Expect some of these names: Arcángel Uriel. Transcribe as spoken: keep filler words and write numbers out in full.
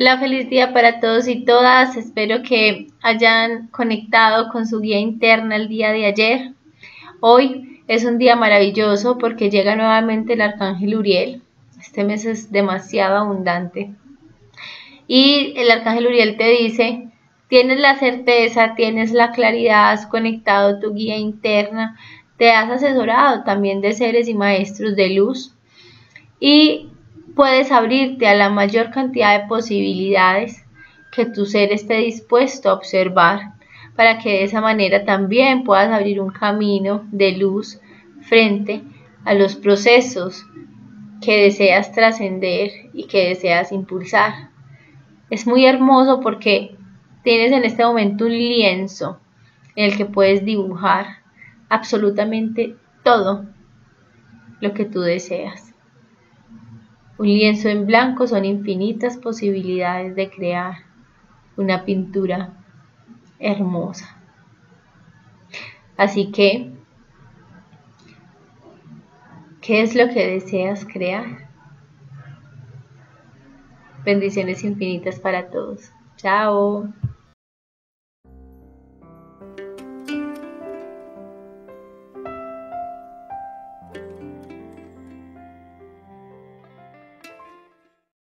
Hola, feliz día para todos y todas. Espero que hayan conectado con su guía interna el día de ayer. Hoy es un día maravilloso porque llega nuevamente el Arcángel Uriel. Este mes es demasiado abundante. Y el Arcángel Uriel te dice: tienes la certeza, tienes la claridad, has conectado tu guía interna, te has asesorado también de seres y maestros de luz y puedes abrirte a la mayor cantidad de posibilidades que tu ser esté dispuesto a observar para que de esa manera también puedas abrir un camino de luz frente a los procesos que deseas trascender y que deseas impulsar. Es muy hermoso porque tienes en este momento un lienzo en el que puedes dibujar absolutamente todo lo que tú deseas. Un lienzo en blanco son infinitas posibilidades de crear una pintura hermosa. Así que, ¿qué es lo que deseas crear? Bendiciones infinitas para todos. Chao.